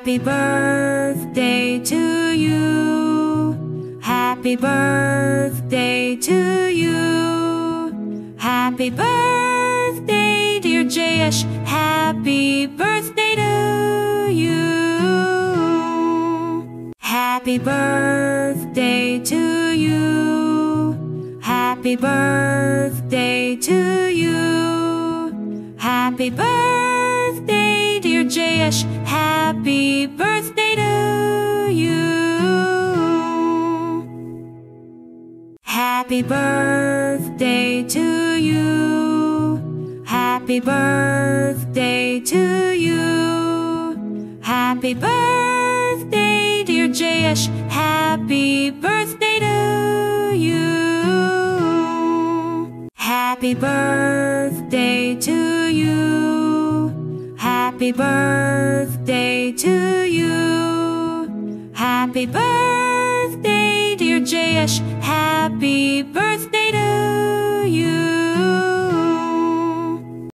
Happy birthday to you. Happy birthday to you. Happy birthday, dear Jayesh. Happy birthday to you. Happy birthday to you. Happy birthday to you. Happy birthday, dear Jayesh. Happy birthday to you. Happy birthday to you. Happy birthday to you. Happy birthday, dear Jayesh. Happy birthday to you. Happy birthday to you. Happy birthday to you. Happy birthday, dear Jayesh. Happy birthday to you.